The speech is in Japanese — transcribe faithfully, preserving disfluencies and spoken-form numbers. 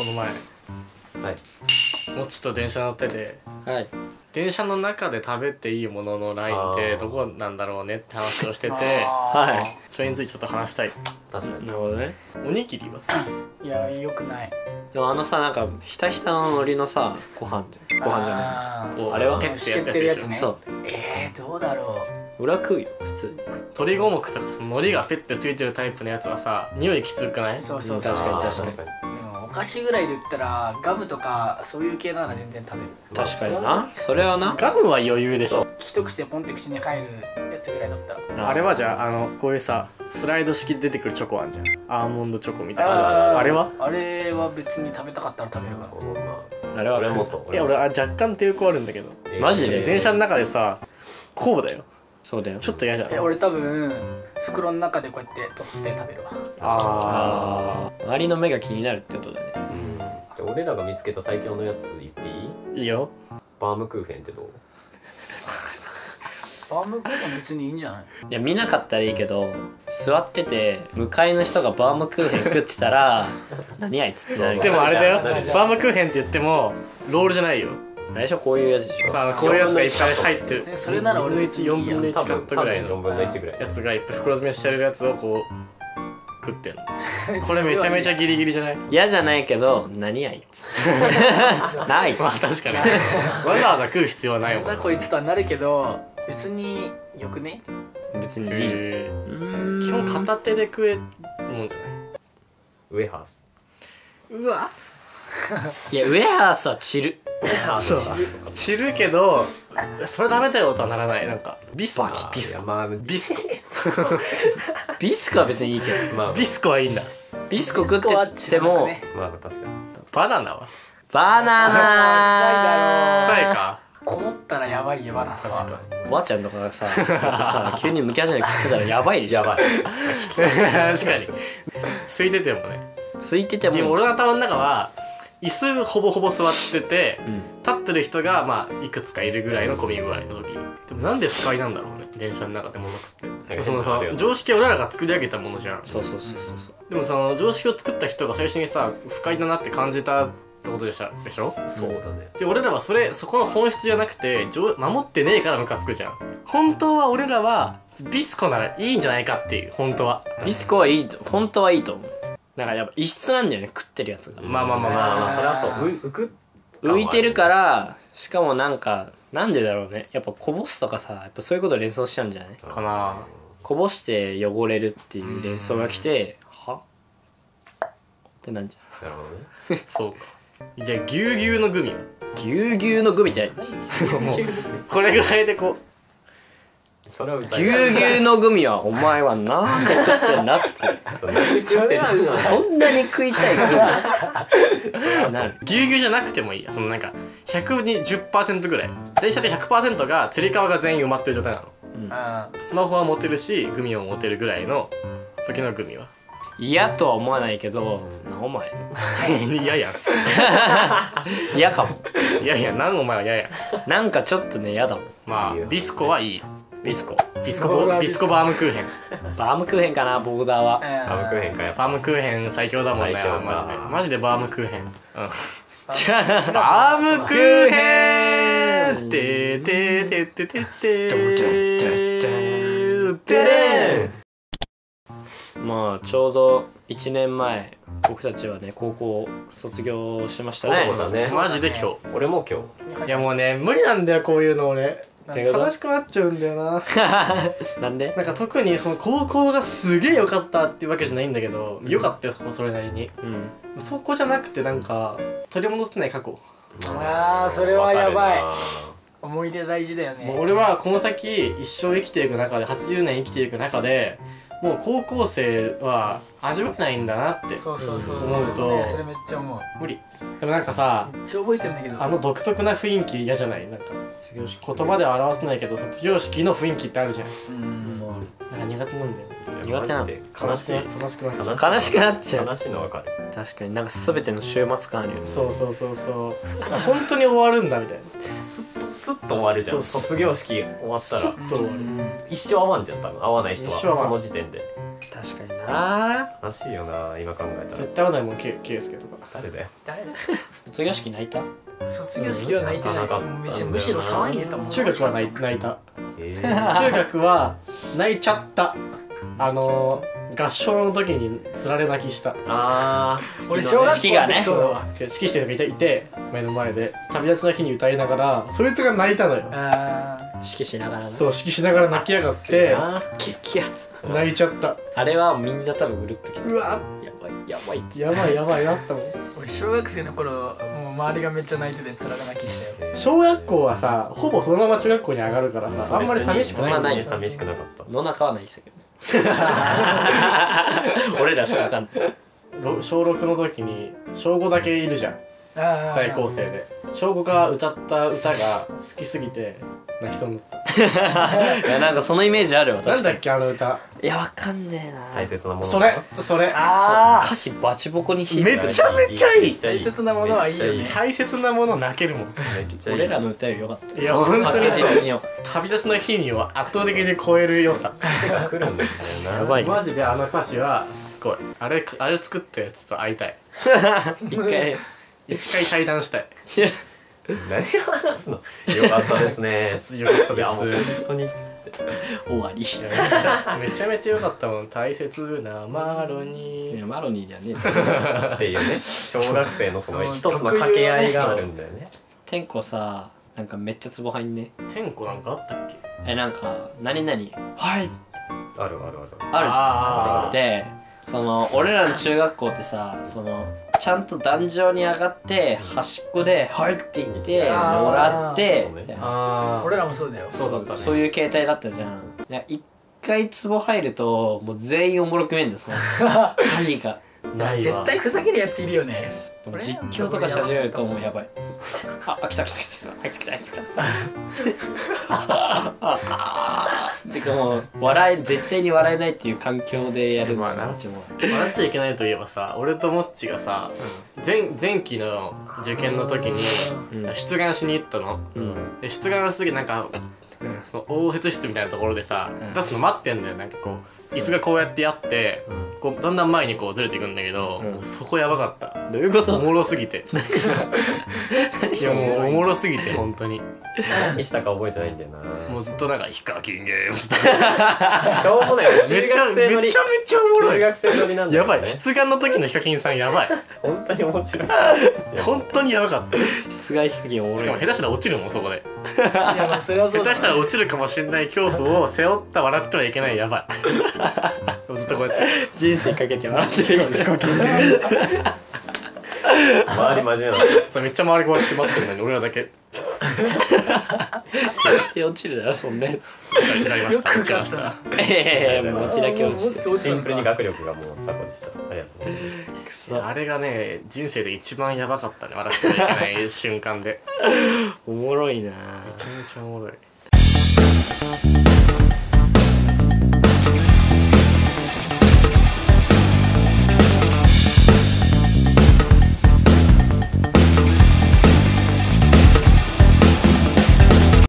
この前、はい、もちと電車乗ってて、はい、電車の中で食べていいもののラインってどこなんだろうねって話をしてて、はい、それについてちょっと話したい。確かに。なるほどね。おにぎりは？いや、よくない。でもあのさ、なんかひたひたの海苔のさ、ご飯じゃご飯じゃない。あれはペッてやってるやつね。そう。えー、どうだろう。裏食うよ普通に。鶏五目とか海苔がペッてついてるタイプのやつはさ、匂いきつくない？そうそう確かに確かに。お菓子ぐらいで言ったらガムとかそういう系なら全然食べる。確かにな。それはな。ガムは余裕でしょ。一口でポンって口に入るやつぐらいだったら。あれはじゃあ、あのこういうさスライド式で出てくるチョコあんじゃん。アーモンドチョコみたいな。あれは？あれは別に食べたかったら食べるから。あれは俺もそう。いや俺は若干抵抗あるんだけど。マジで？電車の中でさ、こうだよ。そうだよ。ちょっと嫌じゃん。え、俺多分袋の中でこうやって取って食べるわ。ああ、周りの目が気になるってことだね。うん。俺らが見つけた最強のやつ言っていい？いいよ。バームクーヘンってどう？バームクーヘン別にいいんじゃない？いや見なかったらいいけど、座ってて向かいの人がバームクーヘン食ってたら何あいつってなる。でもあれだよ。バームクーヘンって言ってもロールじゃないよ。最初こういうやつでしょ。さあこういうやつがいっぱい入ってる。それなら俺のよんぶんのいちカットぐらいのやつがいっぱい袋詰めしてるやつをこう食ってんの。これめちゃめちゃギリギリじゃない？嫌じゃないけど何やいつなあいつ。まあ確かにわざわざ食う必要はないもんな。こいつとはなるけど別によくね。別にいい。基本片手で食えもんじゃない？ウェハース。うわいやウェハースは散る。そう知るけどそれダメだよとはならない。なんかビスコビスコビスコビスコは別にいいけどビスコはいいんだ。ビスコ食っててもバナナはバナナ臭いかこもったらやばいよ。バナナはおばあちゃんとかがさ急にむき始めて食ってたらやばいでしょ。確かに空いててもね。空いてても俺の頭の中は椅子ほぼほぼ座ってて、うん、立ってる人がまあいくつかいるぐらいの混み具合の時。でもなんで不快なんだろうね電車の中で物食ってそのさ常識俺らが作り上げたものじゃん。そうそうそうそう。でもその常識を作った人が最初にさ不快だなって感じたってことでしょ。でしょ。そうだね。で俺らはそれそこは本質じゃなくて守ってねえからムカつくじゃん。本当は俺らはビスコならいいんじゃないかっていう。本当はビスコはいいと本当はいいと思う。なんかやっぱ異質なんだよね食ってるやつが。まあまあまあまあまあそれはそう。浮く浮いてるから。しかもなんかなんでだろうね。やっぱこぼすとかさやっぱそういうこと連想しちゃうんじゃないかな。こぼして汚れるっていう連想がきてはってなんじゃん。なるほどね。そうか。じゃあぎゅうぎゅうのグミはぎゅうぎゅうのグミってもうこれぐらいでこうぎゅうぎゅうのグミはお前はなんで食ってんだっつってそんなに食いたいグミ。ぎゅうぎゅうじゃなくてもいいや。そのなんか ひゃくにじゅっパーセント ぐらい電車で ひゃくパーセント がつり革が全員埋まってる状態なの、うん、スマホは持てるしグミを持てるぐらいの時のグミは嫌とは思わないけど、なお前嫌や嫌かも。いやいやなんお前は嫌やなんかちょっとね嫌だもん。まあビスコはいい。ビスコビスコビスコバームクーヘンバームクーヘンかな。ボーダーはバームクーヘンか。やっぱバームクーヘン最強だもんね。マジでマジでバームクーヘン。うんバームクーヘンててててててて。まあちょうどいちねんまえ僕たちはね高校卒業しましたね。そうだねマジで今日。俺も今日。いやもうね無理なんだよこういうの俺悲しくなっちゃうんだよななんでなんか特にその高校がすげえ良かったっていうわけじゃないんだけど良かったよそこそれなりに、うん、そこじゃなくてなんか取り戻せない過去。ああそれはやばい。思い出大事だよね。もう俺はこの先一生生きていく中ではちじゅうねん生きていく中でもう高校生は味わえないんだなって思うとそれめっちゃ思う。無理。でもなんかさめっちゃ覚えてんだけどあの独特な雰囲気嫌じゃない。なんか言葉では表せないけど卒業式の雰囲気ってあるじゃん。うんなんか苦手なんだよ。苦手なんで悲しい。悲しくなっちゃう。悲しくなっちゃう。悲しいの分かる。確かになんか全ての終末感あるよね。そうそうそうそう本当に終わるんだみたいな。スッとスッと終わるじゃん卒業式。終わったら一生会わんじゃん多分。会わない人はその時点で。確かにな。悲しいよな、今考えたら。絶対会わないもん、けいすけとか。誰だよ。誰だよ。卒業式泣いた？卒業式は泣いてない。むしろ騒いでたもん。中学は泣いた。中学は泣いちゃった。あの合唱の時につられ泣きした。ああ。俺小学校がね。そう。指揮してる人いて目の前で旅立ちの日に歌いながらそいつが泣いたのよ。指揮しながらね。そう、指揮しながら泣きやがって。激アツ。泣いちゃった。あれはみんな多分うるっときて。うわ。やばいやばい。やばいやばいなったもん。俺小学生の頃もう周りがめっちゃ泣いててつられ泣きしたよ。小学校はさほぼそのまま中学校に上がるからさあんまり寂しくない。ない寂しくなかった。野中はないですけど。俺らしかわかんない。小ろくの時に小ごだけいるじゃん、在校生で。小ごが歌った歌が好きすぎて泣きそうになった。いやなんかそのイメージあるわ。なんだっけあの歌。いやわかんねえな。大切なもの。それそれ。ああ。歌詞バチボコに響いて。めちゃめちゃいい。大切なものはいいよね。大切なもの泣けるもん。俺らの歌より良かった。いや本当に。旅立ちの日には圧倒的に超える良さ。来るんだよな。やばい。マジであの歌詞はすごい。あれあれ作ったやつと会いたい。一回一回対談したい。何を話すの？よかったですね。よかったです。本当に。終わり。めちゃめちゃ良かったもん。大切なマロニー。いやマロニーじゃねえ。っていうね。小学生のその一つの掛け合いがあるんだよね。天子さ、なんかめっちゃツボ入んね。天子なんかあったっけ？えなんか何何？はい。あるあるある。あるで、その俺らの中学校ってさ、その。ちゃんと壇上に上がって端っこで入っていってもらって俺らもそうだよ。そうだったね。そういう形態だったじゃん。一回ツボ入るともう全員おもろく見えんですね。何か絶対ふざけるやついるよね。実況とかし始めるともうやばい。あ、来た来た来たあいつ来たあいつ来た。てかもう笑え絶対に笑えないっていう環境でやる。まあな。笑っちゃいけないといえばさ、俺とモッチがさ、前前期の受験の時に出願しに行ったの。で出願の時なんかその応接室みたいなところでさ出すの待ってんだよ。なんかこう椅子がこうやってやって。こうだんだん前にこうずれていくんだけど、うん、そこやばかった。どういうこと？おもろすぎて。いやもうおもろすぎて本当に。何したか覚えてないんだよな。もうずっとなんかヒカキンゲームした。しょうもないよ。めちゃめちゃめちゃおもろい。中学生乗りなんだよね。やばい。出願の時のヒカキンさんやばい。本当に面白い。本当にやばかった。出願ヒカキンおもろい。しかも下手したら落ちるもんそこで。いやまあそれはそうだね。下手したら落ちるかもしれない恐怖を背負った笑ってはいけないやばい。ずっとこうやって。人生かけて笑ってるよね。周り真面目なの。そうめっちゃ周りこうやって待ってるのに俺らだけ。手落ちるだろそんなやつ。なりました。落ちました。ええ、落ちだけ落ちて。シンプルに学力がもう雑魚でした。ありがとうございます。あれがね人生で一番やばかったね。笑ってはいけない瞬間で。おもろいな。めちゃめちゃおもろい。